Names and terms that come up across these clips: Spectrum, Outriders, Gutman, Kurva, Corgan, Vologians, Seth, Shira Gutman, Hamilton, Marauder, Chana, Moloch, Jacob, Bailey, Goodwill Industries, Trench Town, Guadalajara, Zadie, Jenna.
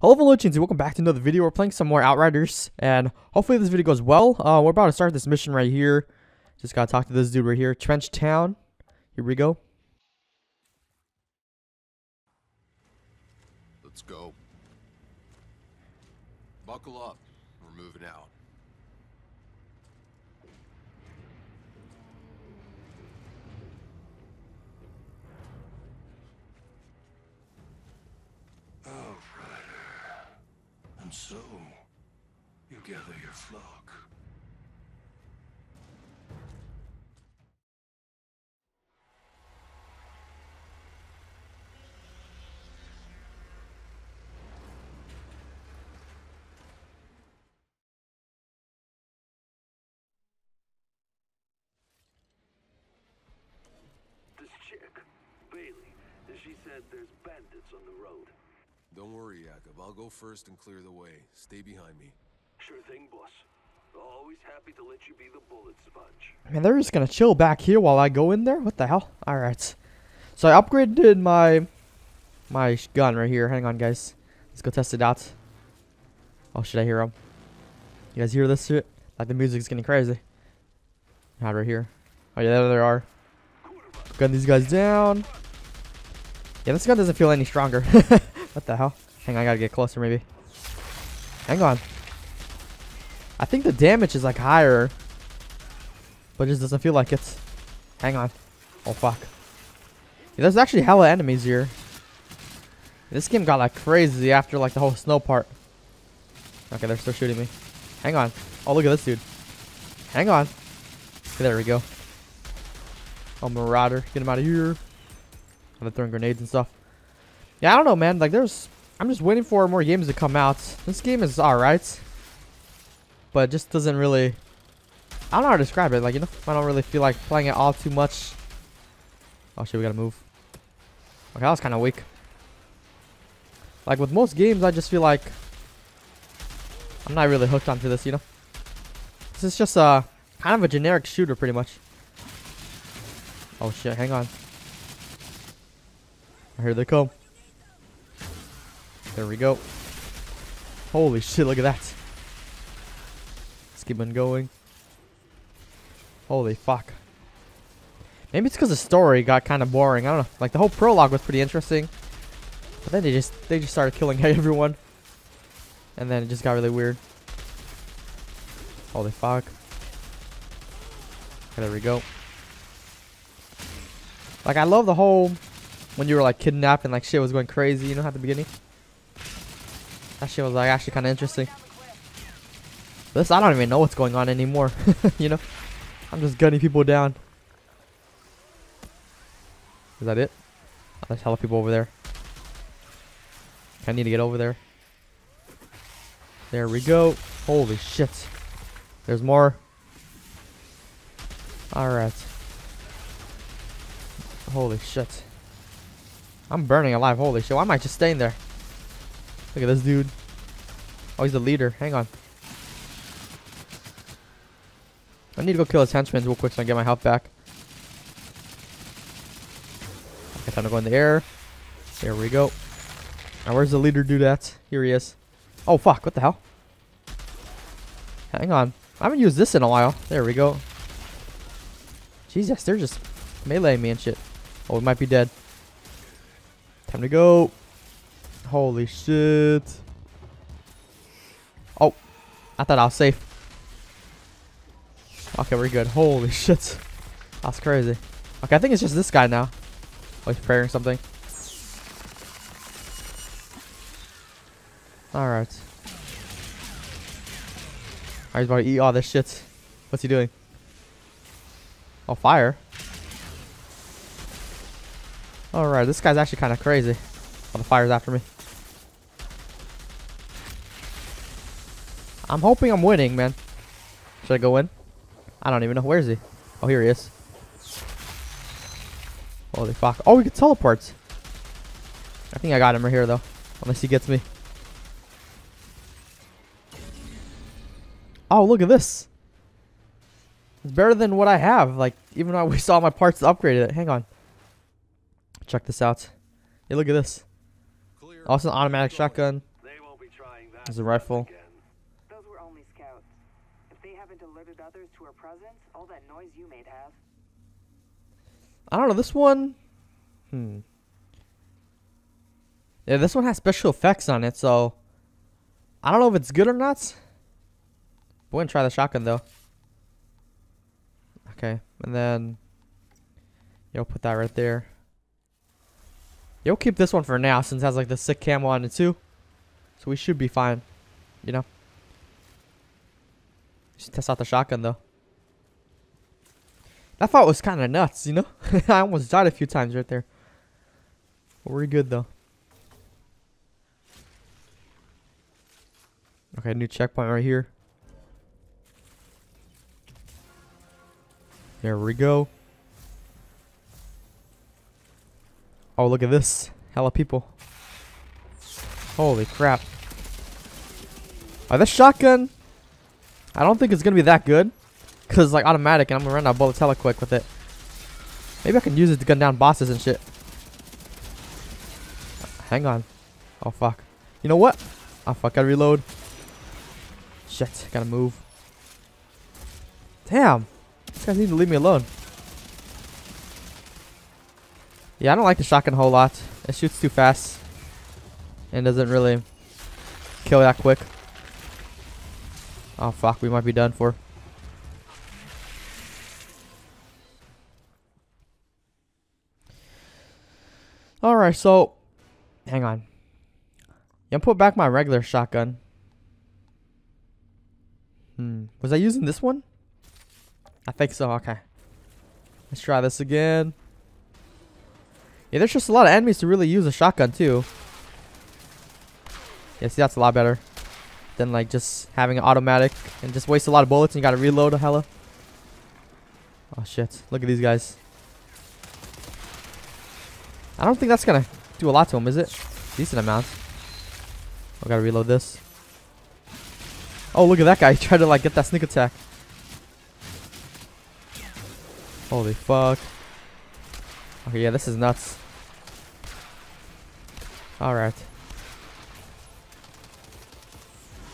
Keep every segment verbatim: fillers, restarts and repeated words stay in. Hello Vologians, welcome back to another video. We're playing some more Outriders, and hopefully this video goes well. Uh, we're about to start this mission right here. Just gotta talk to this dude right here. Trench Town. Here we go. Let's go. Buckle up. We're moving out. And so, you gather your flock. This chick, Bailey, she said there's bandits on the road. Don't worry, Jacob. I'll go first and clear the way. Stay behind me. Sure thing, boss. Always happy to let you be the bullet sponge. Man, they're just gonna chill back here while I go in there? What the hell? Alright. So I upgraded my my gun right here. Hang on, guys. Let's go test it out. Oh, should I hear him? You guys hear this shit? Like, the music's getting crazy. Not right here. Oh, yeah, there they are. Gun these guys down. Yeah, this gun doesn't feel any stronger. What the hell? Hang on, I gotta get closer maybe. Hang on. I think the damage is like higher, but it just doesn't feel like it. Hang on. Oh fuck. Yeah, there's actually hella enemies here. This game got like crazy after like the whole snow part. Okay, they're still shooting me. Hang on. Oh, look at this dude. Hang on. Okay, there we go. Oh, Marauder. Get him out of here. I'm throwing grenades and stuff. Yeah, I don't know, man. Like, there's... I'm just waiting for more games to come out. This game is alright, but it just doesn't really... I don't know how to describe it. Like, you know, I don't really feel like playing it all too much. Oh, shit, we gotta move. Okay, that was kind of weak. Like, with most games, I just feel like... I'm not really hooked onto this, you know? This is just, uh... kind of a generic shooter, pretty much. Oh, shit, hang on. Here they come. There we go. Holy shit, look at that. Let's keep on going. Holy fuck. Maybe it's because the story got kind of boring. I don't know. Like, the whole prologue was pretty interesting. But then they just they just started killing everyone. And then it just got really weird. Holy fuck. Okay, there we go. Like, I love the whole... when you were, like, kidnapped and, like, shit was going crazy, you know, at the beginning. That shit was, like, actually kind of interesting. This, I don't even know what's going on anymore, you know. I'm just gunning people down. Is that it? Oh, there's hella people over there. I need to get over there. There we go. Holy shit. There's more. Alright. Holy shit. I'm burning alive. Holy shit. Why am I just staying there? Look at this dude. Oh, he's the leader. Hang on. I need to go kill his henchmen real quick so I can get my health back. Okay, time to go in the air. There we go. Now, where's the leader dude at? Here he is. Oh, fuck. What the hell? Hang on. I haven't used this in a while. There we go. Jesus, they're just meleeing me and shit. Oh, we might be dead. Time to go. Holy shit. Oh, I thought I was safe. Okay, we're good. Holy shit. That's crazy. Okay, I think it's just this guy now. Oh, he's praying or something. Alright. Alright, he's about to eat all this shit. What's he doing? Oh, fire. Alright, this guy's actually kind of crazy. Oh, the fire's after me. I'm hoping I'm winning, man. Should I go in? I don't even know. Where is he? Oh, here he is. Holy fuck. Oh, we can teleport. I think I got him right here, though. Unless he gets me. Oh, look at this. It's better than what I have. Like, even though I wasted all my parts to upgrade it. Hang on. Check this out. Hey, look at this. Also, an automatic shotgun. They will There's a rifle. Those were only scouts. If they haven't alerted others to our presence, all that noise you made have. I don't know, this one... Hmm. Yeah, this one has special effects on it, so... I don't know if it's good or not. We're gonna try the shotgun, though. Okay, and then... Yo, put that right there. Yo, keep this one for now, since it has, like, the sick camo on it, too. So we should be fine, you know? Just test out the shotgun, though. That fight was kind of nuts, you know? I almost died a few times right there. But we're good, though. Okay, new checkpoint right here. There we go. Oh, look at this. Hella people. Holy crap. Oh, this shotgun, I don't think it's going to be that good. Because it's like automatic, and I'm going to run out of bullets hella quick with it. Maybe I can use it to gun down bosses and shit. Hang on. Oh, fuck. You know what? Oh, fuck. Gotta reload. Shit. Gotta move. Damn. These guys need to leave me alone. Yeah, I don't like the shotgun a whole lot. It shoots too fast. And doesn't really kill that quick. Oh, fuck. We might be done for. Alright, so... Hang on. Yeah, I'm put back my regular shotgun. Hmm. Was I using this one? I think so. Okay. Let's try this again. Yeah, there's just a lot of enemies to really use a shotgun, too. Yeah, see, that's a lot better than, like, just having an automatic and just waste a lot of bullets and you gotta reload a hella. Oh, shit. Look at these guys. I don't think that's gonna do a lot to them, is it? Decent amount. I gotta reload this. Oh, look at that guy. He tried to, like, get that sneak attack. Holy fuck. Okay, yeah, this is nuts. Alright.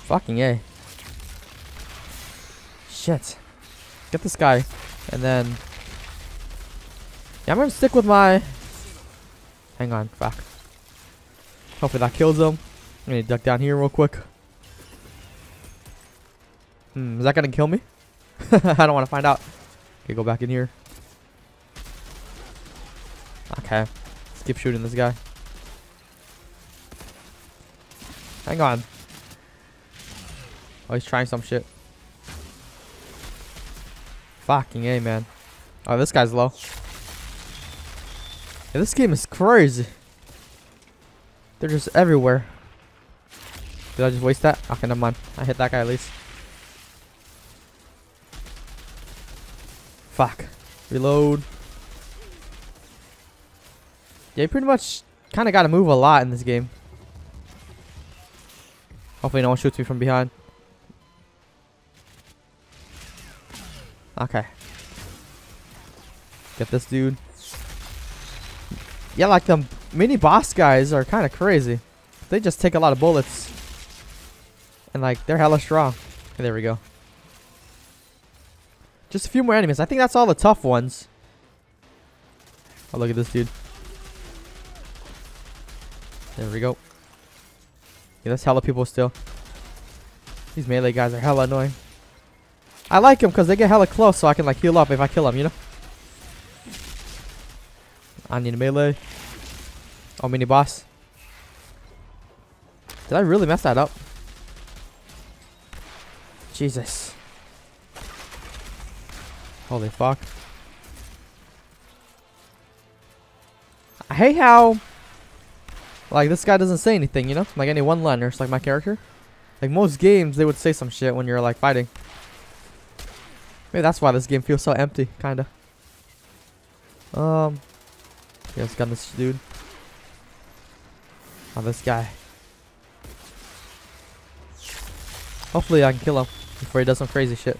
Fucking A. Shit. Get this guy. And then... Yeah, I'm gonna stick with my... Hang on, fuck. Hopefully that kills him. I'm gonna duck down here real quick. Hmm, is that gonna kill me? I don't wanna find out. Okay, go back in here. Okay, let's keep shooting this guy. Hang on. Oh, he's trying some shit. Fucking A, man. Oh, this guy's low. Yeah, this game is crazy. They're just everywhere. Did I just waste that? Okay, never mind. I hit that guy at least. Fuck. Reload. Yeah, you pretty much kind of got to move a lot in this game. Hopefully no one shoots me from behind. Okay. Get this dude. Yeah, like the mini boss guys are kind of crazy. They just take a lot of bullets. And like, they're hella strong. Okay, there we go. Just a few more enemies. I think that's all the tough ones. Oh, look at this dude. There we go. Yeah, that's hella people still. These melee guys are hella annoying. I like them because they get hella close so I can like heal up if I kill them, you know? I need a melee. Oh, mini boss. Did I really mess that up? Jesus. Holy fuck. I hate how... Like, this guy doesn't say anything, you know? Like, any one-liners, like my character. Like, most games, they would say some shit when you're, like, fighting. Maybe that's why this game feels so empty, kinda. Um... Yeah, let's gun this dude. Oh, this guy. Hopefully I can kill him before he does some crazy shit.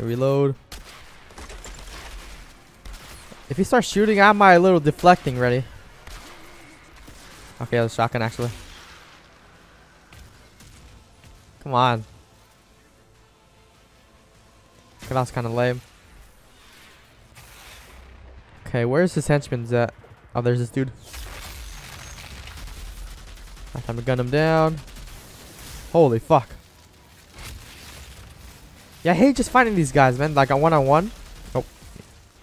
Reload. If he starts shooting, I might a little deflecting ready. Okay, the shotgun actually. Come on. Okay, that's kind of lame. Okay, where's his henchman's at? Oh, there's this dude. Time to gun him down. Holy fuck. Yeah, I hate just fighting these guys, man. Like, a one-on-one. Oh.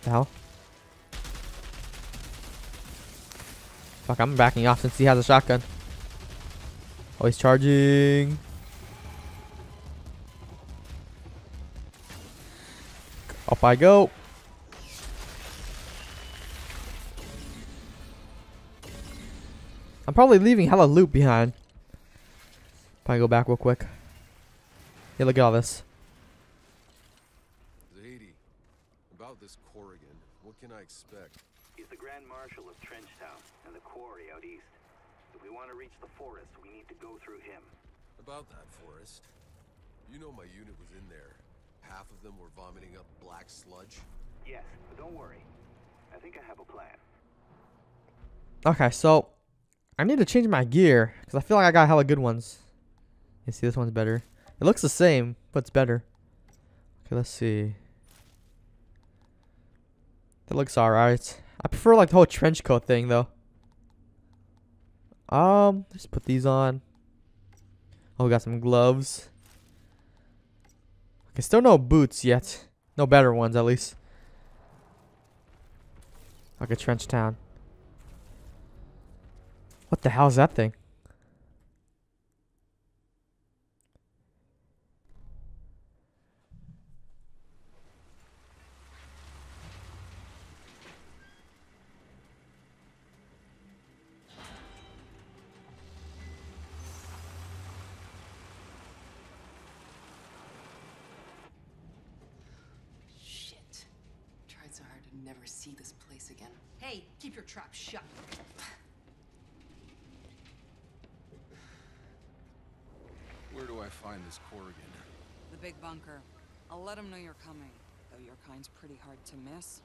The hell? Fuck, I'm backing off since he has a shotgun. Oh, he's charging. Up I go. I'm probably leaving hella loot behind. Probably go back real quick. Yeah, look at all this. Zadie, about this Corgan, what can I expect? He's the Grand Marshal of Trench Town and the quarry out east. If we want to reach the forest, we need to go through him. About that forest, you know my unit was in there. Half of them were vomiting up black sludge. Yes, but don't worry. I think I have a plan. Okay, so I need to change my gear because I feel like I got hella good ones. You see, this one's better. It looks the same, but it's better. Okay, let's see. That looks alright. I prefer like the whole trench coat thing though. Um, just put these on. Oh, we got some gloves. Okay, still no boots yet. No better ones, at least. Okay, Trench Town. What the hell is that thing? Shit. Tried so hard to never see this place again. Hey, keep your trap shut. Where do I find this Corgan? The big bunker. I'll let him know you're coming, though your kind's pretty hard to miss.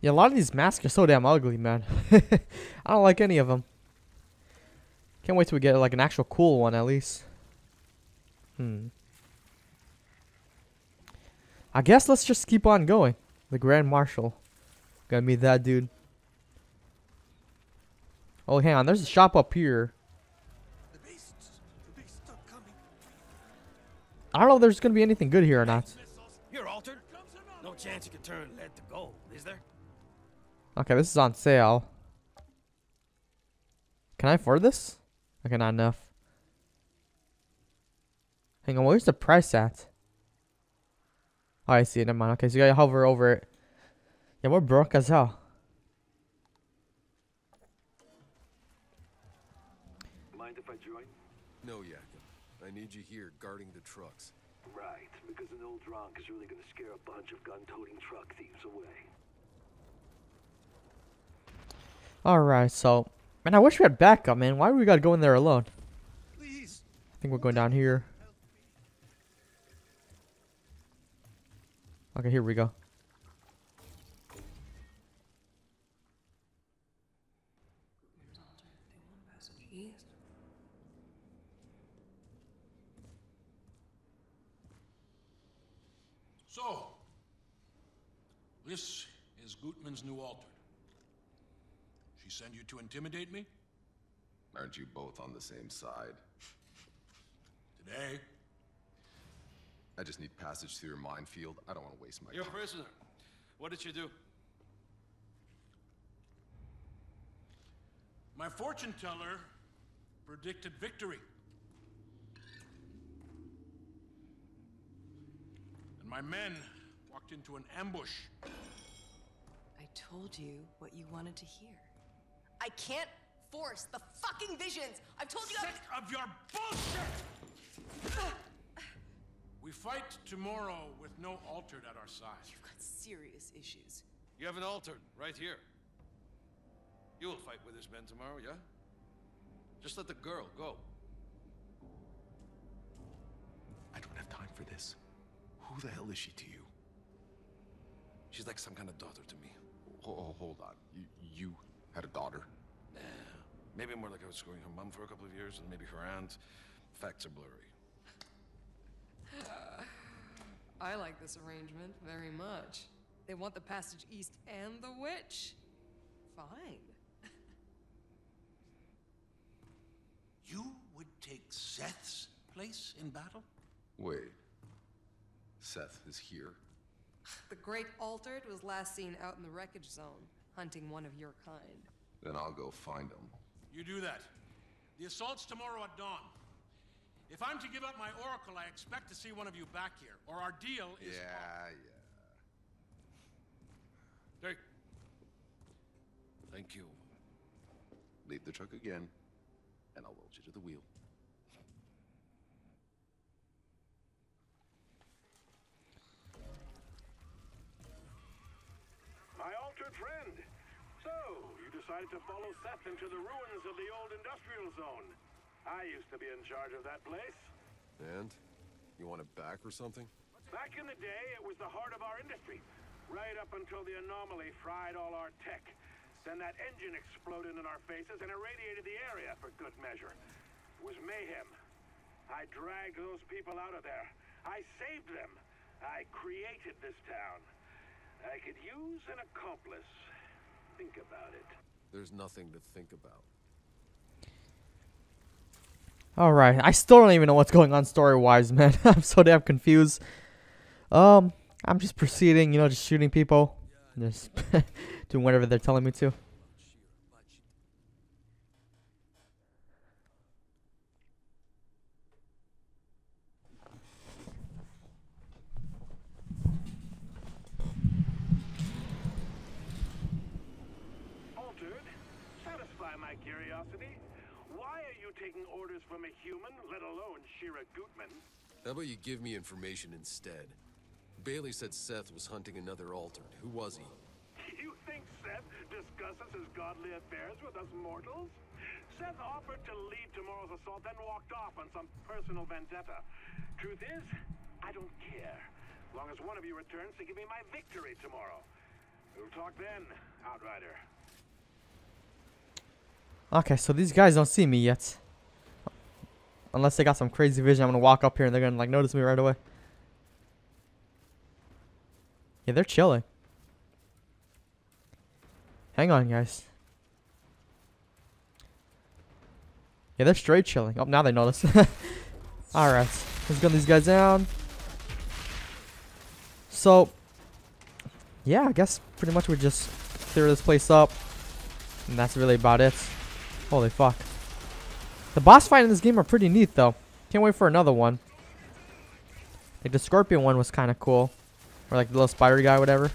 Yeah, a lot of these masks are so damn ugly, man. I don't like any of them. Can't wait till we get like an actual cool one, at least. Hmm. I guess let's just keep on going. The Grand Marshal. Gotta meet that dude. Oh, hang on. There's a shop up here. The beasts, the beasts are coming. I don't know if there's gonna be anything good here or not. You're altered. No chance you can turn lead to gold, is there? Okay, this is on sale. Can I afford this? Okay, not enough. Hang on, where's the price at? Oh, I see it. Never mind. Okay, so you gotta hover over it. Yeah, we're broke as hell. Mind if I join? No, Jacob. I need you here guarding the trucks. Right, because an old drunk is really gonna scare a bunch of gun-toting truck thieves away. Alright, so man, I wish we had backup, man. Why do we gotta go in there alone? Please. I think we're going down here. Okay, here we go. So, this is Gutman's new altar. She sent you to intimidate me? Aren't you both on the same side? Today. I just need passage through your minefield. I don't want to waste my time. You're a prisoner. What did you do? My fortune teller predicted victory. And my men walked into an ambush. I told you what you wanted to hear. I can't force the fucking visions. I've told you. Sick of your bullshit! We fight tomorrow with no altered at our side. You've got serious issues. You have an altered right here. You will fight with his men tomorrow, yeah? Just let the girl go. I don't have time for this. Who the hell is she to you? She's like some kind of daughter to me. Oh, hold on. You, you had a daughter? Nah. Maybe more like I was screwing her mom for a couple of years and maybe her aunt. Facts are blurry. Uh, I like this arrangement very much. They want the passage east and the witch? Fine. You would take Seth's place in battle? Wait. Seth is here? The Great Altered was last seen out in the wreckage zone, hunting one of your kind. Then I'll go find him. You do that. The assault's tomorrow at dawn. If I'm to give up my oracle, I expect to see one of you back here, or our deal is... Yeah, off. yeah. Take. Thank you. Leave the truck again, and I'll hold you to the wheel. My altered friend! So, you decided to follow Seth into the ruins of the old industrial zone. I used to be in charge of that place. And? You want it back or something? Back in the day, it was the heart of our industry. Right up until the anomaly fried all our tech. Then that engine exploded in our faces and irradiated the area for good measure. It was mayhem. I dragged those people out of there. I saved them. I created this town. I could use an accomplice. Think about it. There's nothing to think about. Alright, I still don't even know what's going on story-wise, man. I'm so damn confused. Um, I'm just proceeding, you know, just shooting people. Just doing whatever they're telling me to. Taking orders from a human, let alone Shira Gutman. How about you give me information instead? Bailey said Seth was hunting another altered. Who was he? You think Seth discusses his godly affairs with us mortals? Seth offered to lead tomorrow's assault, then walked off on some personal vendetta. Truth is, I don't care. As long as one of you returns to give me my victory tomorrow. We'll talk then, Outrider. Okay, so these guys don't see me yet. Unless they got some crazy vision, I'm gonna walk up here and they're gonna like notice me right away. Yeah, they're chilling. Hang on, guys. Yeah, they're straight chilling. Oh, now they notice. Alright, let's gun these guys down. So, yeah, I guess pretty much we just clear this place up. And that's really about it. Holy fuck. The boss fight in this game are pretty neat, though. Can't wait for another one. Like, the scorpion one was kind of cool. Or, like, the little spider guy, whatever.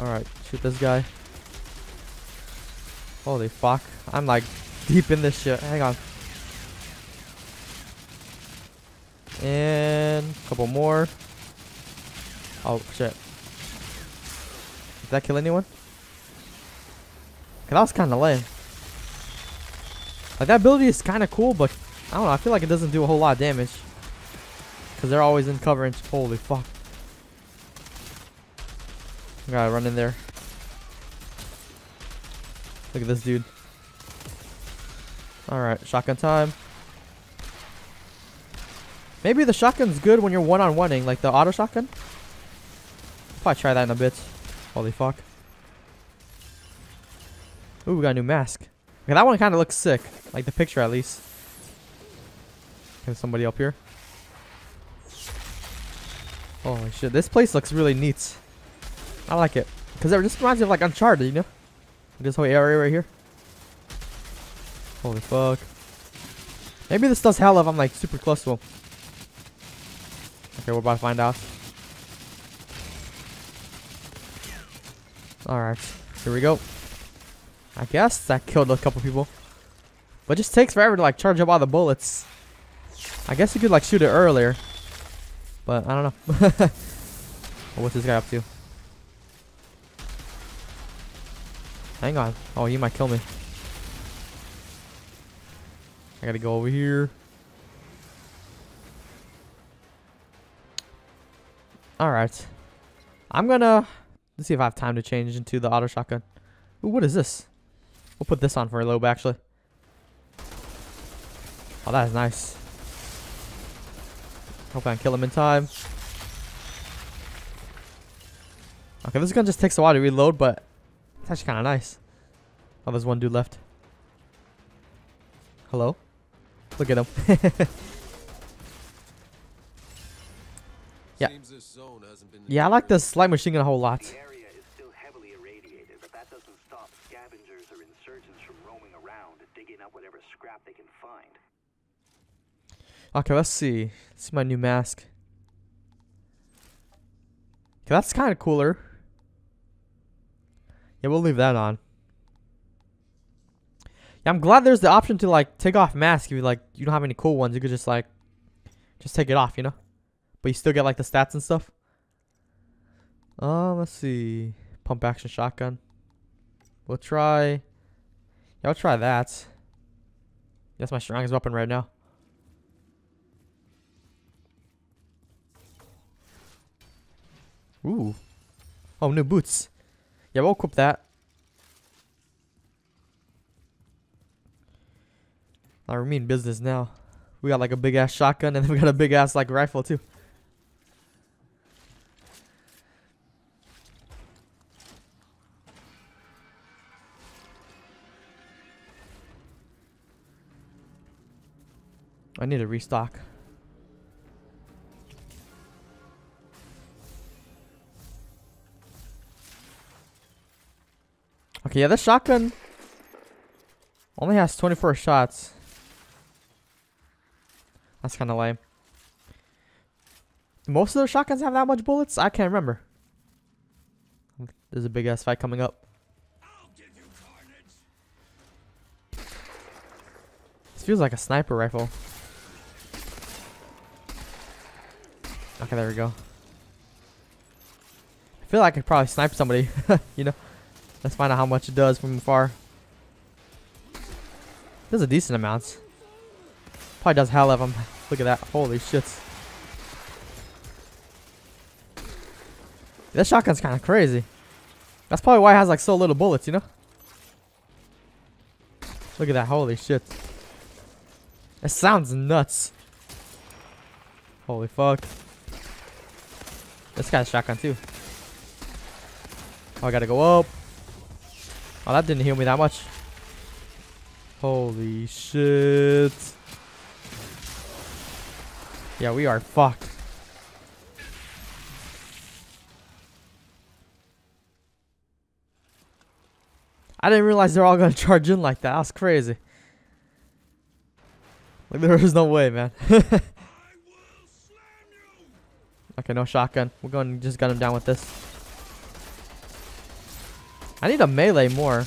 Alright, shoot this guy. Holy fuck. I'm, like, deep in this shit. Hang on. And a couple more. Oh, shit. Did that kill anyone? Okay, that was kind of lame. Like, that ability is kind of cool, but I don't know. I feel like it doesn't do a whole lot of damage. Because they're always in coverage. Holy fuck. I gotta run in there. Look at this dude. Alright, shotgun time. Maybe the shotgun's good when you're one-on-one-ing, like the auto shotgun. I'll probably try that in a bit. Holy fuck. Ooh, we got a new mask. Okay, that one kind of looks sick. Like the picture, at least. There's somebody up here. Holy shit. This place looks really neat. I like it. Because it just reminds me of, like, Uncharted, you know? This whole area right here. Holy fuck. Maybe this does hell if I'm, like, super close to him. Okay, we're about to find out. Alright. Here we go. I guess that killed a couple people. But it just takes forever to like charge up all the bullets. I guess you could like shoot it earlier. But I don't know. Oh, what's this guy up to? Hang on. Oh, he might kill me. I gotta go over here. Alright. I'm gonna, let's see if I have time to change into the auto shotgun. Ooh, what is this? We'll put this on for a lobe, actually. Oh, that is nice. Hope I can kill him in time. Okay, this gun just takes a while to reload, but it's actually kind of nice. Oh, there's one dude left. Hello? Look at him. Yeah. Yeah, I like this light machine gun a whole lot. The area is still heavily irradiated, but that doesn't stop scavengers or insurgents from roaming around and digging up whatever scrap they can find. Okay, let's see. Let's see my new mask. Okay, that's kind of cooler. Yeah, we'll leave that on. Yeah, I'm glad there's the option to like take off mask if you like you don't have any cool ones. You could just like just take it off, you know. But you still get like the stats and stuff. Uh, let's see. Pump action shotgun. We'll try. Yeah, I'll try that. That's my strongest weapon right now. Ooh. Oh, new boots. Yeah, we'll equip that. I mean business now. We got like a big ass shotgun and then we got a big ass like rifle too. I need to restock. Okay, yeah, this shotgun only has twenty-four shots. That's kind of lame. Do most of those shotguns have that much bullets? I can't remember. There's a big ass fight coming up. I'll give you carnage. This feels like a sniper rifle. Okay, there we go. I feel like I could probably snipe somebody, you know? Let's find out how much it does from afar. There's a decent amount. Probably does hell of them. Look at that. Holy shit. This shotgun's kind of crazy. That's probably why it has like so little bullets, you know? Look at that. Holy shit. It sounds nuts. Holy fuck. This guy's shotgun too. Oh, I gotta go up. Oh, that didn't heal me that much. Holy shit. Yeah, we are fucked. I didn't realize they're all gonna charge in like that. That's crazy. Like there is no way, man. Okay, no shotgun. We're gonna just gun him down with this. I need a melee more.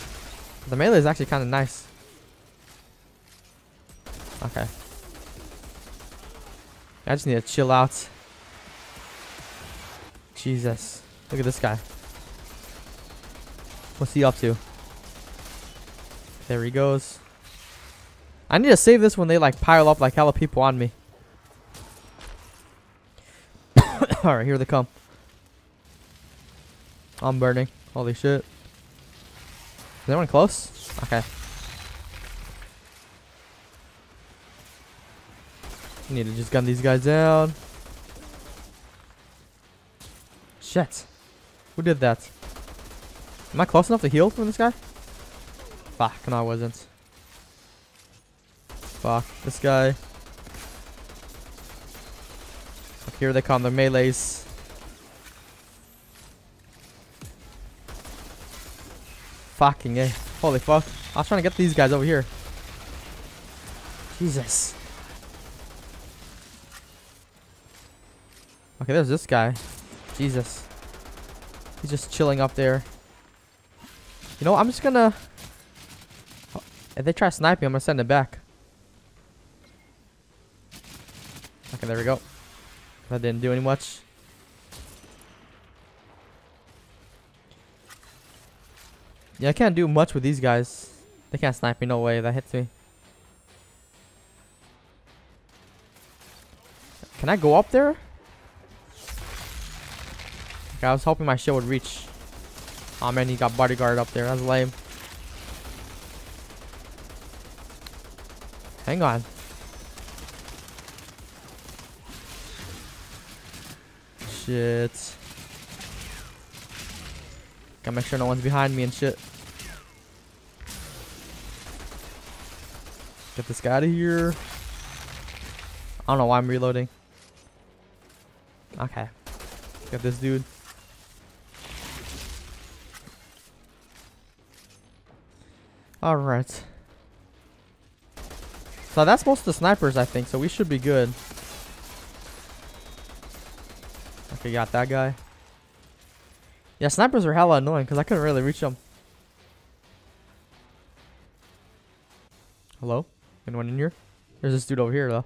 The melee is actually kind of nice. Okay. I just need to chill out. Jesus. Look at this guy. What's he up to? There he goes. I need to save this when they like pile up like hella people on me. Alright, here they come. I'm burning. Holy shit. Is anyone close? Okay. Need to just gun these guys down. Shit. Who did that? Am I close enough to heal from this guy? Fuck, no I wasn't. Fuck, this guy. Look, here they come, the melees. Fucking eh. Holy fuck. I was trying to get these guys over here. Jesus. Okay, there's this guy. Jesus. He's just chilling up there. You know what? I'm just gonna... Oh, if they try sniping, I'm gonna send it back. Okay, there we go. That didn't do any much. Yeah, I can't do much with these guys. They can't snipe me. No way. That hits me. Can I go up there? I was hoping my shield would reach. Oh man, he got bodyguarded up there. That's lame. Hang on. Shit. Gotta make sure no one's behind me and shit. Get this guy out of here. I don't know why I'm reloading. Okay. Get this dude. Alright. So that's most of the snipers, I think, so we should be good. Okay, got that guy. Yeah, snipers are hella annoying because I couldn't really reach them. Hello? Anyone in here? There's this dude over here, though.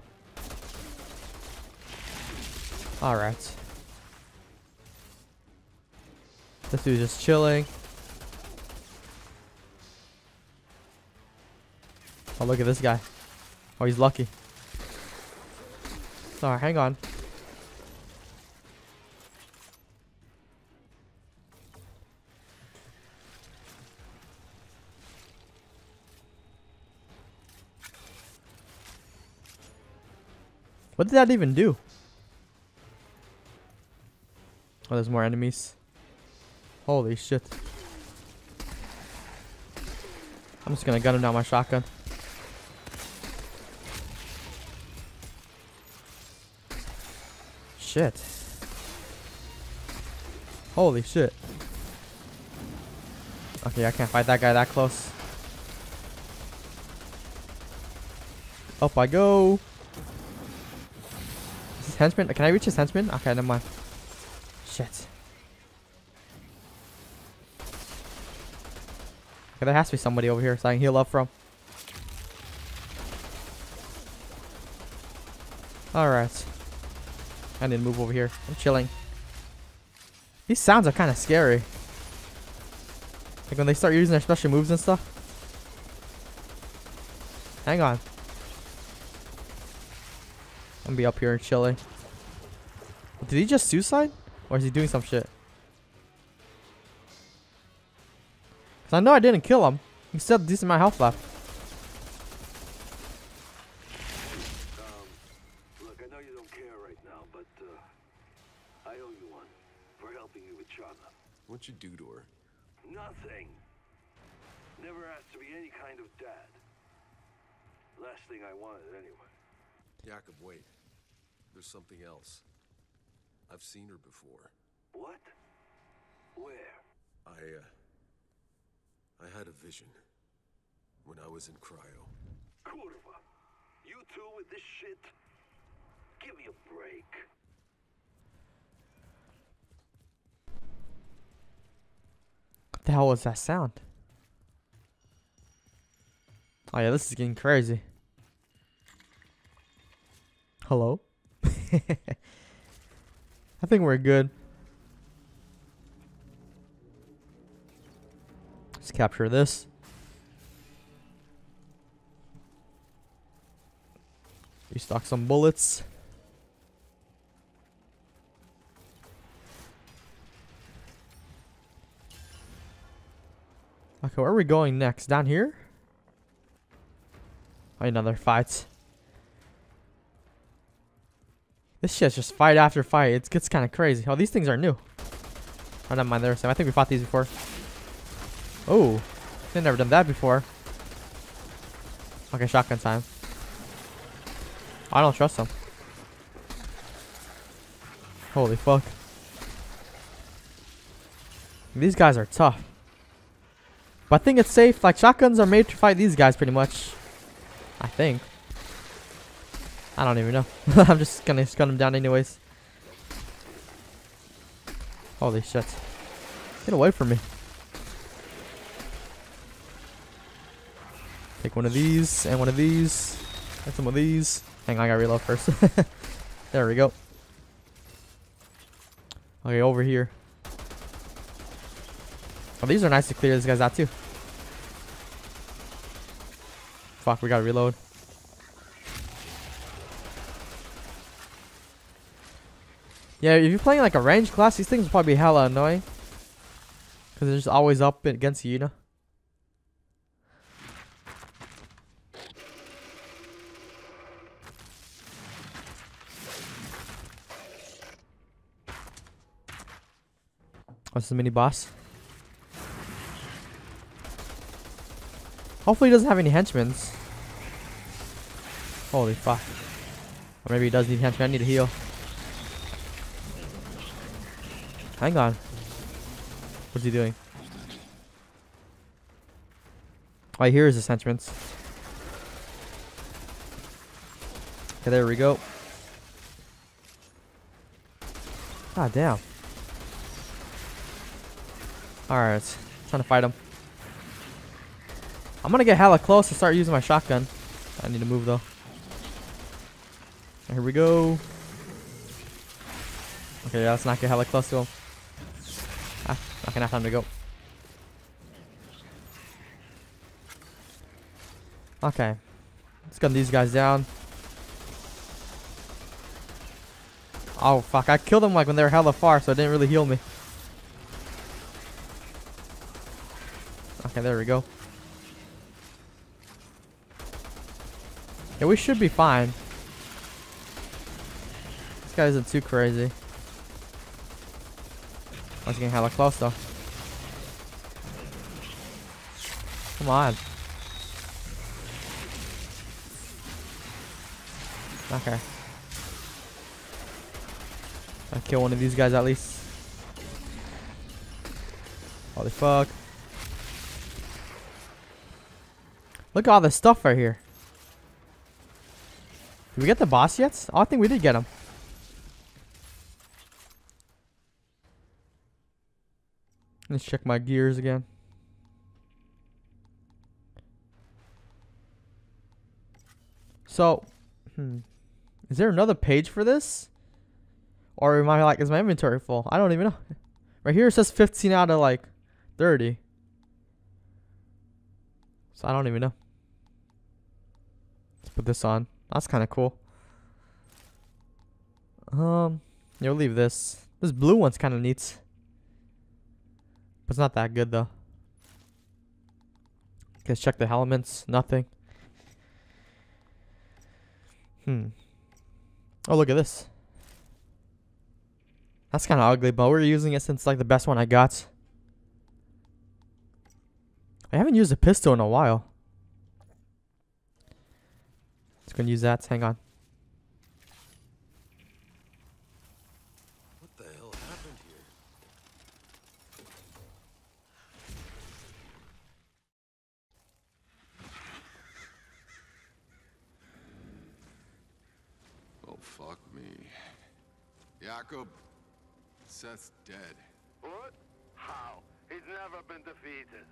Alright. This dude's just chilling. Oh, look at this guy. Oh, he's lucky. Alright, hang on. What did that even do? Oh, there's more enemies. Holy shit. I'm just gonna gun him down my shotgun. Shit. Holy shit. Okay, I can't fight that guy that close. Up I go. Is this henchman? Can I reach his henchman? Okay, never mind. Shit. Okay, there has to be somebody over here so I can heal up from. Alright. I didn't move over here. I'm chilling. These sounds are kind of scary. Like when they start using their special moves and stuff. Hang on. I'm gonna be up here and chilling. Did he just suicide? Or is he doing some shit? Because I know I didn't kill him. He still had a decent amount of health left. What'd you do to her? Nothing. Never asked to be any kind of dad. Last thing I wanted, anyway. Jacob, wait. There's something else. I've seen her before. What? Where? I, uh... I had a vision. When I was in cryo. Kurva! You two with this shit? Give me a break. What the hell was that sound? Oh yeah, this is getting crazy. Hello? I think we're good. Let's capture this. Restock some bullets. Okay, where are we going next? Down here? Oh, another fight. This shit's just fight after fight. It gets kind of crazy. Oh, these things are new. Oh, never mind. They're the same. I think we fought these before. Oh, they've never done that before. Okay, shotgun time. I don't trust them. Holy fuck. These guys are tough. But I think it's safe. Like, shotguns are made to fight these guys pretty much. I think. I don't even know. I'm just gonna gun them down anyways. Holy shit. Get away from me. Take one of these and one of these. And some of these. Hang on, I gotta reload first. There we go. Okay, over here. Oh, these are nice to clear these guys out too. Fuck, we gotta reload. Yeah, if you're playing like a ranged class, these things will probably be hella annoying. Because they're just always up against you, you know? What's the mini boss? Hopefully he doesn't have any henchmen. Holy fuck. Or maybe he does need henchmen. I need a heal. Hang on. What's he doing? All right, here is his henchmen. Okay, there we go. God damn. Alright, trying to fight him. I'm gonna get hella close and start using my shotgun. I need to move though. Here we go. Okay, yeah, let's not get hella close to him. Ah, not gonna have time to go. Okay. Let's gun these guys down. Oh fuck, I killed them like when they were hella far, so it didn't really heal me. Okay, there we go. Yeah, we should be fine. This guy isn't too crazy. I was getting hella close though. Come on. Okay. I'll kill one of these guys at least. Holy fuck. Look at all this stuff right here. Did we get the boss yet? Oh, I think we did get him. Let's check my gears again. So, hmm. Is there another page for this? Or am I like, is my inventory full? I don't even know. Right here it says fifteen out of like thirty. So I don't even know. Let's put this on. That's kind of cool. Um, yeah, we'll leave this. This blue one's kind of neat. But it's not that good though. Okay, let's check the elements. Nothing. Hmm. Oh, look at this. That's kind of ugly, but we're using it since like the best one I got. I haven't used a pistol in a while. Just gonna use that. Hang on. What the hell happened here? Oh fuck me. Jacob, Seth's dead. What? How? He's never been defeated.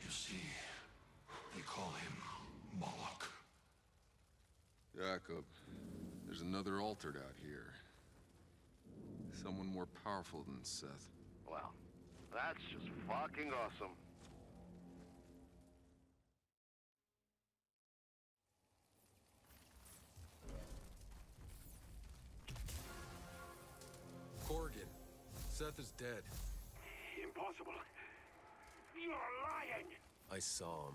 You see, they call him Moloch. Jacob, there's another altered out here. Someone more powerful than Seth. Well, that's just fucking awesome. Corgan, Seth is dead. Impossible. You're lying. I saw him.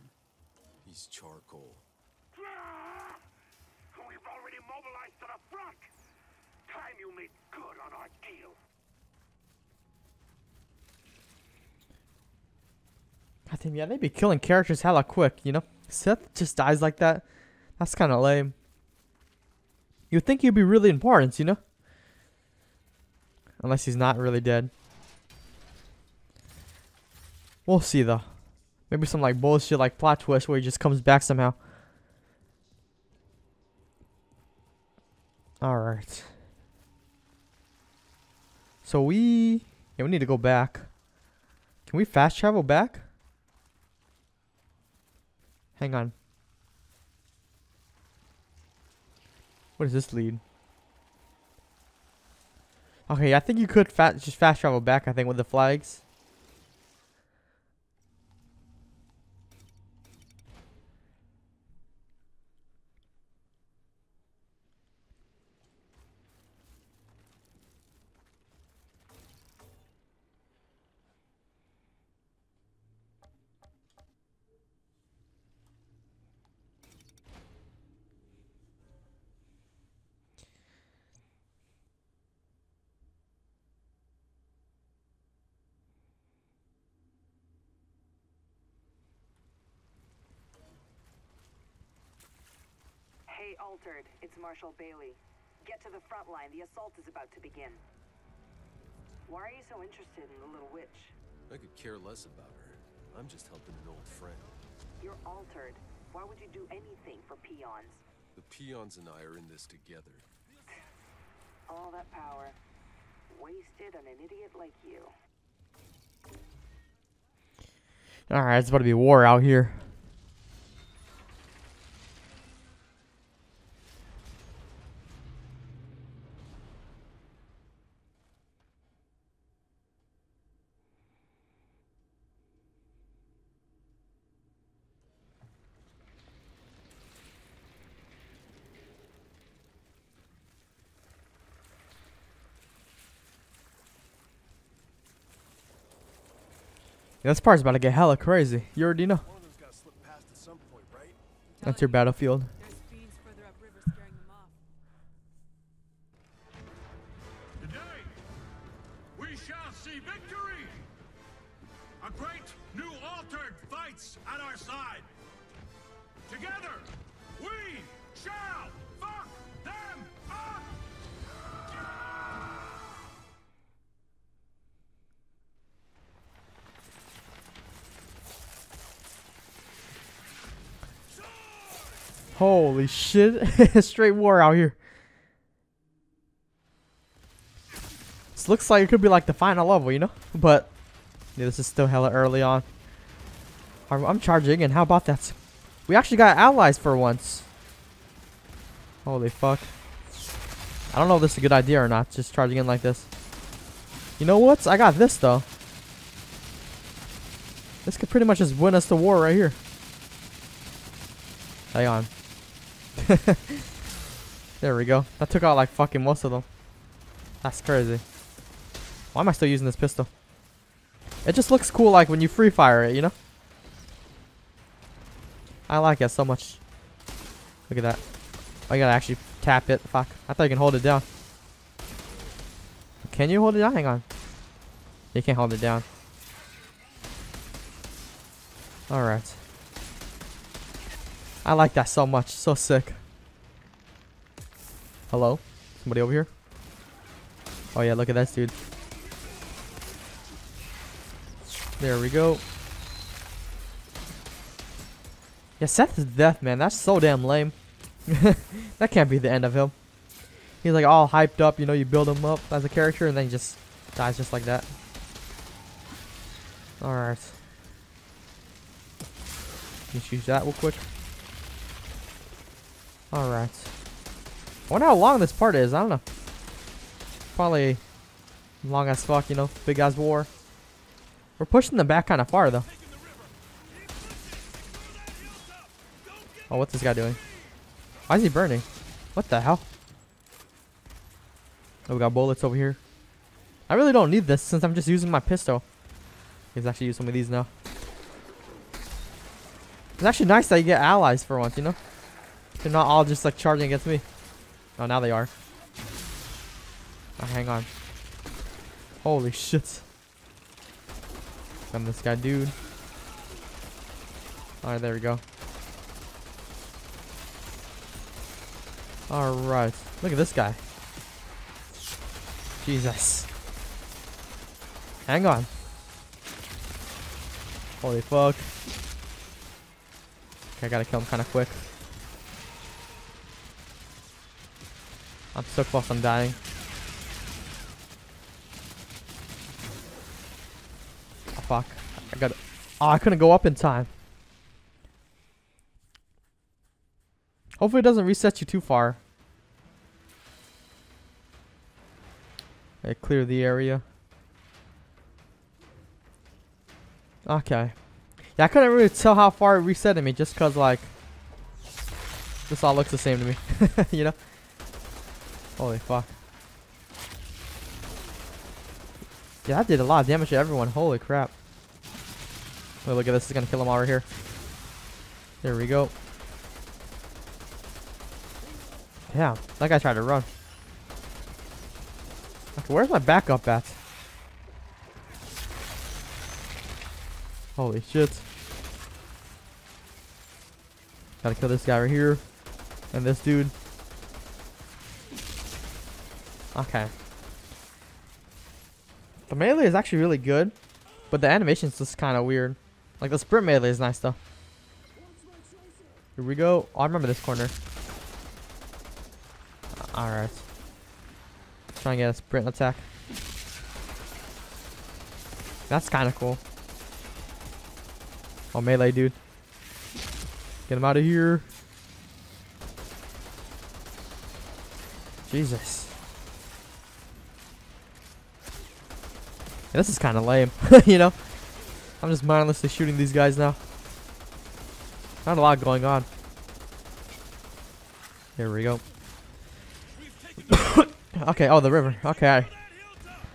He's charcoal. Ah! We've already mobilized to the front. Time you made good on our deal. I think, yeah, they be killing characters hella quick, you know? Seth just dies like that. That's kind of lame. You'd think he'd be really important, you know? Unless he's not really dead. We'll see though. Maybe some like bullshit like plot twist where he just comes back somehow. Alright. So we... Yeah, we need to go back. Can we fast travel back? Hang on. What does this lead? Okay, I think you could fa just fast travel back, I think, with the flags. Hey, Altered. It's Marshal Bailey. Get to the front line. The assault is about to begin. Why are you so interested in the little witch? I could care less about her. I'm just helping an old friend. You're Altered. Why would you do anything for peons? The peons and I are in this together. All that power. Wasted on an idiot like you. Alright, it's about to be war out here. Yeah, this part's about to get hella crazy. You already know. That's your battlefield. Today, we shall see victory. A great new Altered fights at our side. Together, we shall fuck them up. Holy shit, straight war out here. This looks like it could be like the final level, you know? But, yeah, this is still hella early on. I'm, I'm charging, and how about that? We actually got allies for once. Holy fuck. I don't know if this is a good idea or not, just charging in like this. You know what? I got this, though. This could pretty much just win us the war right here. Hang on. There we go. That took out like fucking most of them. That's crazy. Why am I still using this pistol? It just looks cool like when you free fire it, you know? I like it so much. Look at that. Oh, you gotta actually tap it. Fuck. I thought you can hold it down. Can you hold it down? Hang on. You can't hold it down. Alright. I like that so much. So sick. Hello? Somebody over here? Oh yeah, look at this dude. There we go. Yeah, Seth is death, man. That's so damn lame. That can't be the end of him. He's like all hyped up. You know, you build him up as a character and then he just dies just like that. Alright. Let's use that real quick. Alright. I wonder how long this part is. I don't know. Probably long as fuck, you know. Big ass war. We're pushing them back kind of far, though. Oh, what's this guy doing? Why is he burning? What the hell? Oh, we got bullets over here. I really don't need this since I'm just using my pistol. Let's actually use some of these now. It's actually nice that you get allies for once, you know. They're not all just like charging against me. Oh, now they are. Oh, hang on. Holy shit. I'm this guy, dude. Alright, there we go. Alright. Look at this guy. Jesus. Hang on. Holy fuck. Okay, I gotta kill him kind of quick. I'm so close, I'm dying. Oh, fuck. I got it. Oh, I couldn't go up in time. Hopefully it doesn't reset you too far. I clear the area. Okay. Yeah, I couldn't really tell how far it resetted me just because, like, this all looks the same to me. You know? Holy fuck. Yeah, that did a lot of damage to everyone. Holy crap. Oh, look at this. It's gonna kill them all right here. There we go. Damn. That guy tried to run. Okay, where's my backup at? Holy shit. Gotta kill this guy right here. and this dude. Okay. The melee is actually really good, but the animation's just kind of weird. Like the sprint melee is nice though. Here we go. Oh, I remember this corner. All right. Let's try and get a sprint attack. That's kind of cool. Oh, melee dude. Get him out of here. Jesus. Yeah, this is kind of lame, you know? I'm just mindlessly shooting these guys now. Not a lot going on. Here we go. Okay, oh, the river. Okay.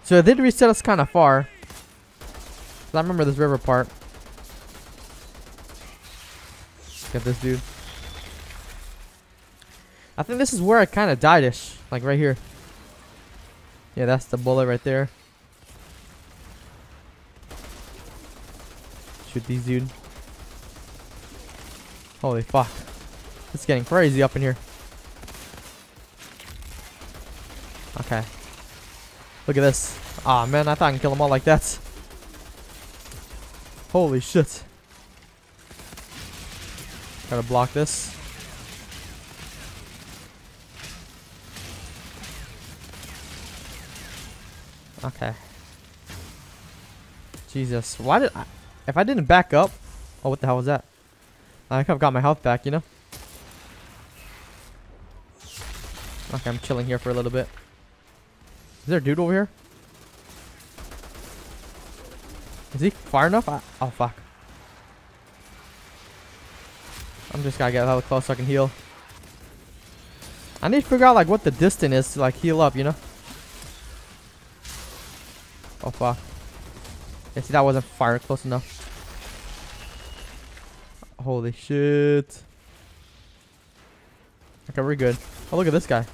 So it did reset us kind of far. I remember this river part. Get this dude. I think this is where I kind of died-ish. Like right here. Yeah, that's the bullet right there. Shoot these dude. Holy fuck. It's getting crazy up in here. Okay. Look at this. Aw, oh, man, I thought I can kill them all like that. Holy shit. Gotta block this. Okay. Jesus. Why did I... If I didn't back up... Oh, what the hell was that? I think I've got my health back, you know? Okay, I'm chilling here for a little bit. Is there a dude over here? Is he far enough? I, oh, fuck. I'm just gotta get hella close so I can heal. I need to figure out, like, what the distance is to, like, heal up, you know? Oh, fuck. Yeah, see, that wasn't far close enough. Holy shit. Okay, we're good. Oh, look at this guy.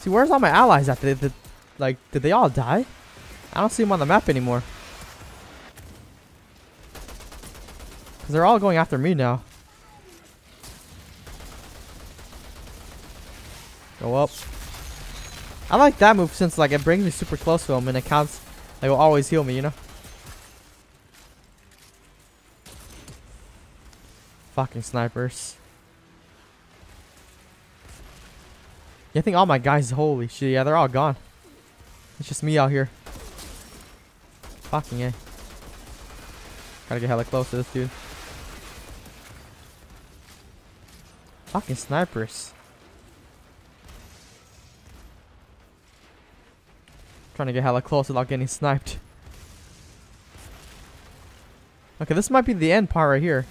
See, where's all my allies at? Did, did, like, did they all die? I don't see them on the map anymore. Because they're all going after me now. Go up. I like that move since, like, it brings me super close to them and it counts. They will always heal me, you know? Fucking snipers. Yeah, I think all my guys, holy shit, yeah, they're all gone. It's just me out here. Fucking A. Gotta get hella close to this dude. Fucking snipers. Trying to get hella close without getting sniped. Okay, this might be the end part right here.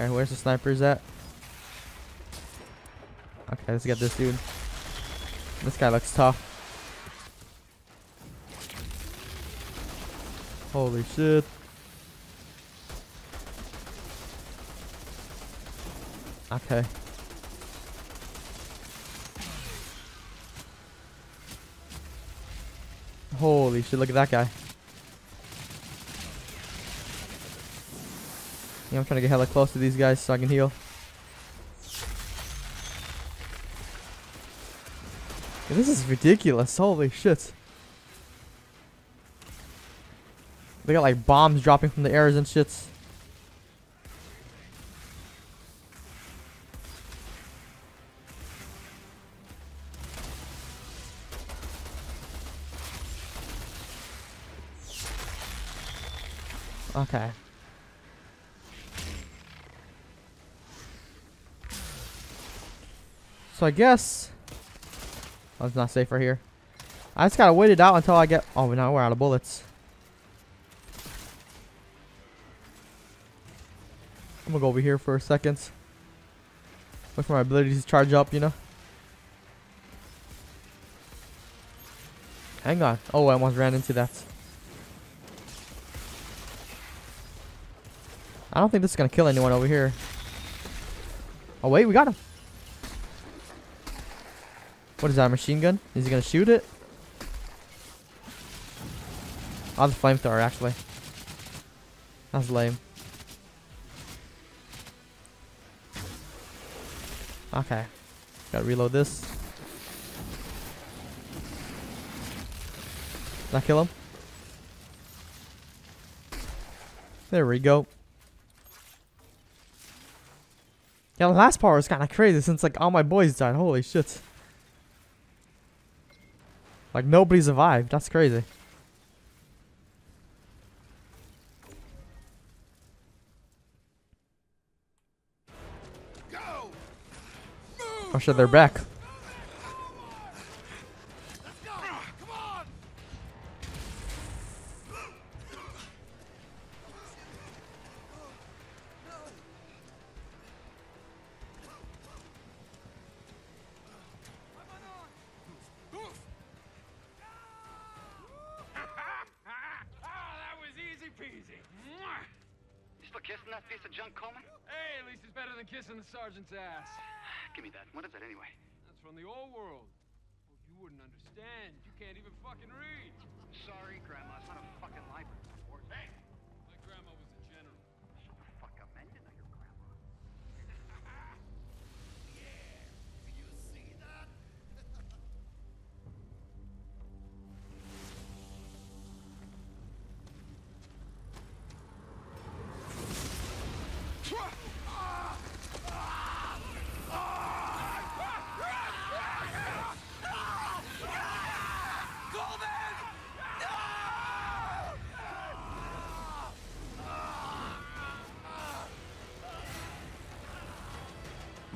Okay, where's the snipers at? Okay, let's get this dude. This guy looks tough. Holy shit. Okay. Holy shit, look at that guy. Yeah, I'm trying to get hella close to these guys so I can heal. Yeah, this is ridiculous. Holy shit. They got like bombs dropping from the airs and shits. Okay. So I guess... Oh, it's not safe right here. I just gotta wait it out until I get... Oh, now we're out of bullets. I'm gonna go over here for a second. Look for my ability to charge up, you know? Hang on. Oh, I almost ran into that. I don't think this is gonna kill anyone over here. Oh, wait, we got him. What is that, a machine gun? Is he gonna shoot it? Oh, the flamethrower, actually. That's lame. Okay. Gotta reload this. Did I kill him? There we go. Yeah, the last part was kind of crazy since like all my boys died. Holy shit. Like nobody survived. That's crazy. Go. Oh shit, they're back. Sergeant's ass. Give me that. What is that anyway? That's from the old world. Well, you wouldn't understand. You can't even fucking read. Sorry, Grandma. It's not a fucking library. Hey! My grandma was a general. Shut the fuck up, man. You know your grandma. Yeah. Do you see that?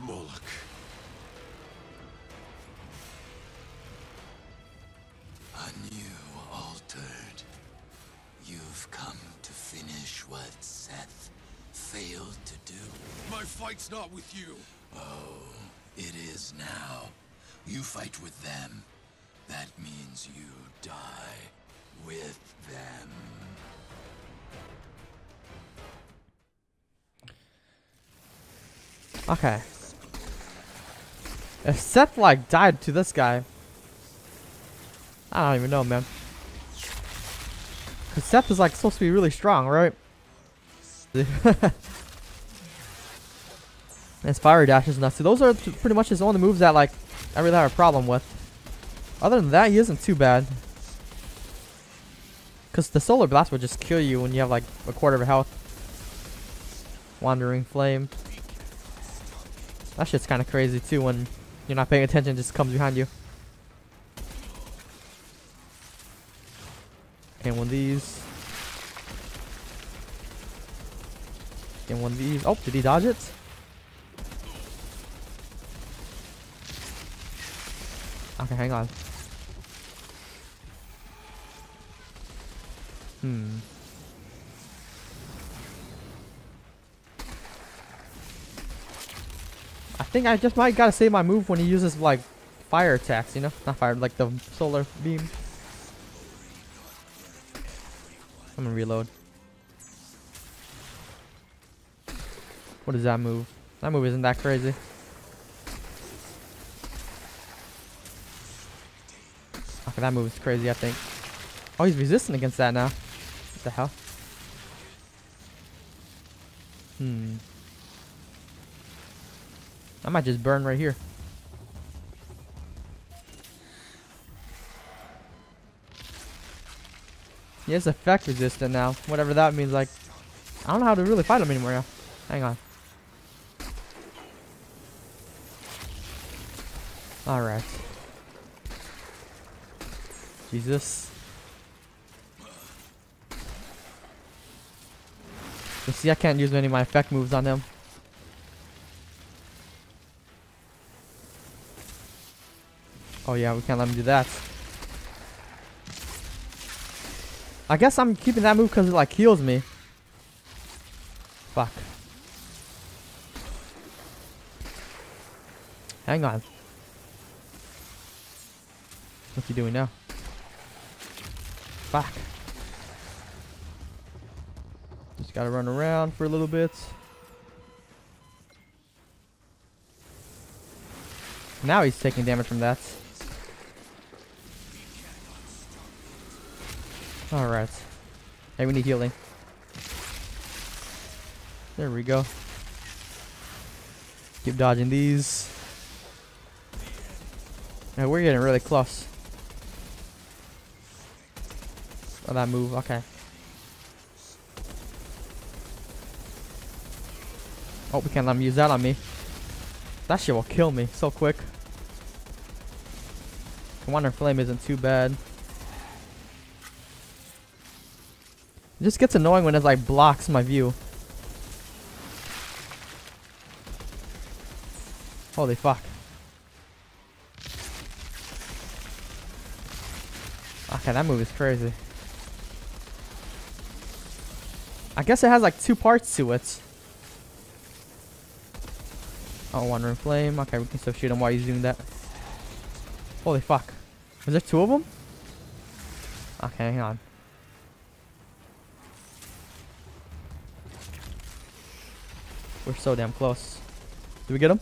Moloch. A new altered. You've come to finish what Seth failed to do. My fight's not with you. Oh, it is now. You fight with them. That means you die with them. Okay. If Seth, like, died to this guy, I don't even know, man. Because Seth is, like, supposed to be really strong, right? His fiery dash is nuts. So those are pretty much his only moves that, like, I really have a problem with. Other than that, he isn't too bad. Because the solar blast would just kill you when you have, like, a quarter of a health. Wandering flame. That shit's kind of crazy, too, when... you're not paying attention, just comes behind you. Get one of these. Get one of these. Oh, did he dodge it? Okay, hang on. Hmm. I think I just might gotta save my move when he uses like fire attacks, you know? Not fire, like the solar beam. I'm gonna reload. What is that move? That move isn't that crazy. Okay, that move is crazy, I think. Oh, he's resistant against that now. What the hell? Hmm. I might just burn right here. Yeah, it's effect resistant now. Whatever that means, like... I don't know how to really fight him anymore now. Hang on. Alright. Jesus. You see, I can't use any of my effect moves on him. Oh yeah, we can't let him do that. I guess I'm keeping that move because it like heals me. Fuck. Hang on. What's he doing now? Fuck. Just gotta run around for a little bit. Now he's taking damage from that. Alright. Hey, we need healing. There we go. Keep dodging these. Now we're getting really close. Oh, that move, okay. Oh, we can't let him use that on me. That shit will kill me so quick. I wonder if flame isn't too bad. It just gets annoying when it like blocks my view. Holy fuck. Okay, that move is crazy. I guess it has like two parts to it. Oh, one room flame. Okay, we can still shoot him while he's doing that. Holy fuck. Is there two of them? Okay, hang on. We're so damn close. Did we get him?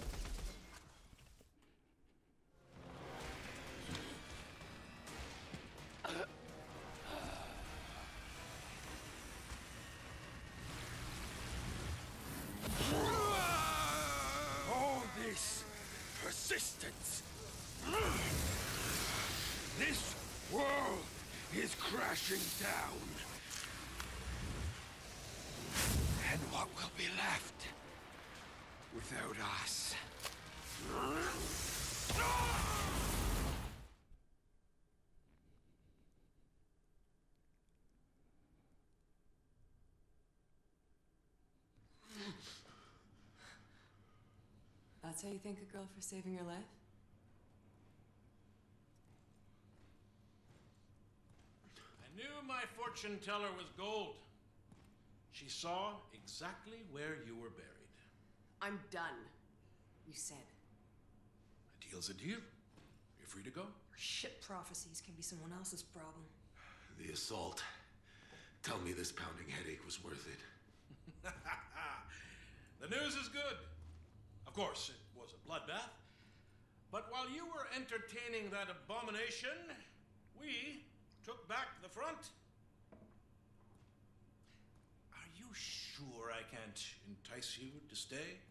That's how you thank a girl for saving your life? I knew my fortune teller was gold. She saw exactly where you were buried. I'm done, you said. A deal's a deal. You're free to go. Your shit prophecies can be someone else's problem. The assault. Tell me this pounding headache was worth it. The news is good. Of course, it was a bloodbath, but while you were entertaining that abomination, we took back the front. Are you sure I can't entice you to stay?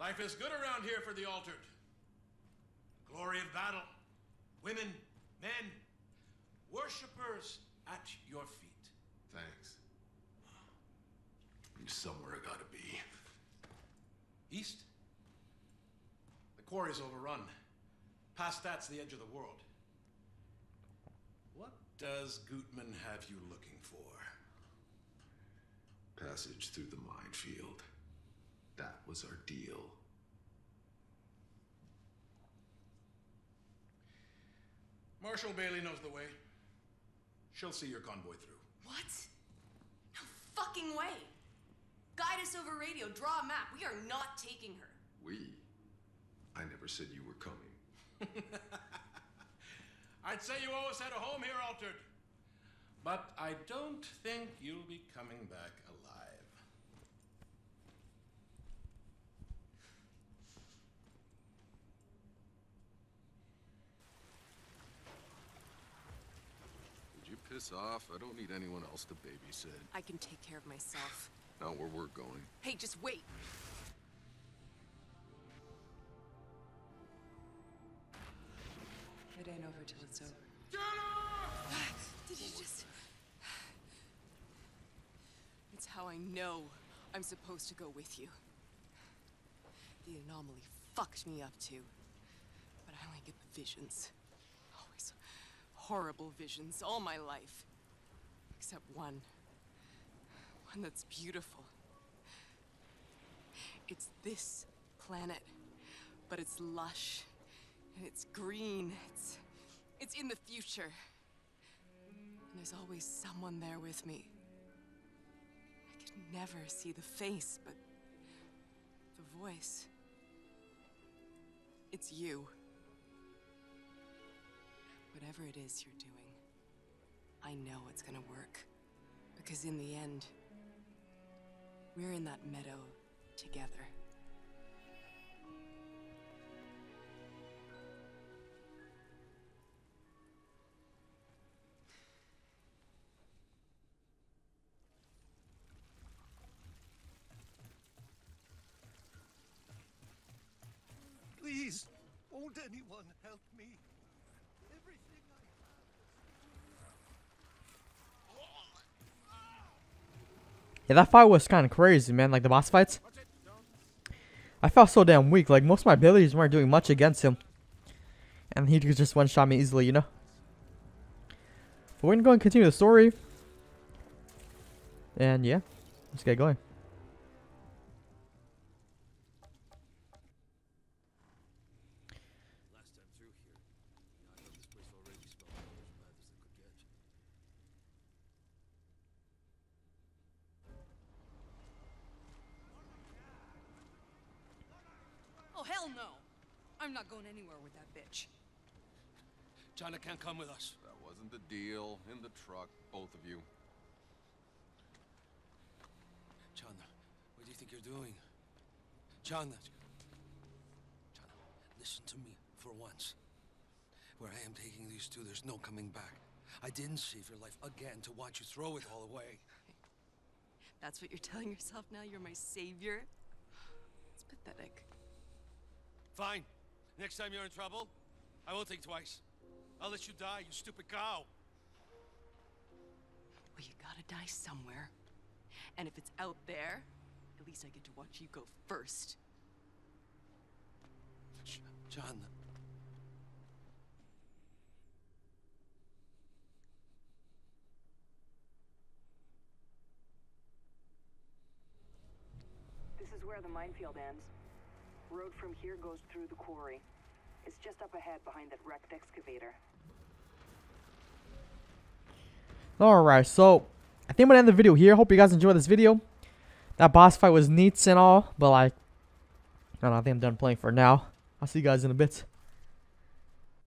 Life is good around here for the altered. Glory of battle, women, men, worshippers at your feet. Thanks. I'm somewhere I gotta be. East? The quarry's overrun. Past that's the edge of the world. What does Gutman have you looking for? Passage through the minefield. That was our deal. Marshal Bailey knows the way. She'll see your convoy through. What? No fucking way! Guide us over radio, draw a map. We are not taking her. We? I never said you were coming. I'd say you always had a home here, altered. But I don't think you'll be coming back alive. Would you piss off? I don't need anyone else to babysit. I can take care of myself. Not where we're going. Hey, just wait. It ain't over till it's over. Jenna! Did you just... It's how I know I'm supposed to go with you. The anomaly fucked me up too. But I only get the visions. Always horrible visions all my life. Except one. One that's beautiful. It's this planet, but it's lush, and it's green, it's, it's in the future. And there's always someone there with me. I could never see the face, but the voice. It's you. Whatever it is you're doing, I know it's gonna work, because in the end, we're in that meadow together. Won't anyone help me? Everything I have. Yeah, that fight was kind of crazy, man. Like the boss fights, I felt so damn weak. Like most of my abilities weren't doing much against him, and he just one shot me easily, you know. But we're gonna go and continue the story, and yeah, let's get going. Chana can't come with us. That wasn't the deal. In the truck, both of you. Chana, what do you think you're doing? Chana. Chana, listen to me for once. Where I am taking these two, there's no coming back. I didn't save your life again to watch you throw it all away. That's what you're telling yourself now? You're my savior? It's pathetic. Fine. Next time you're in trouble, I won't think twice. I'll let you die, you stupid cow. Well, you gotta die somewhere. And if it's out there, at least I get to watch you go first. Ch John. This is where the minefield ends. Road from here goes through the quarry. It's just up ahead behind that wrecked excavator. Alright, so I think I'm gonna end the video here. Hope you guys enjoyed this video. That boss fight was neat and all, but like, I don't know, I think I'm done playing for now. I'll see you guys in a bit.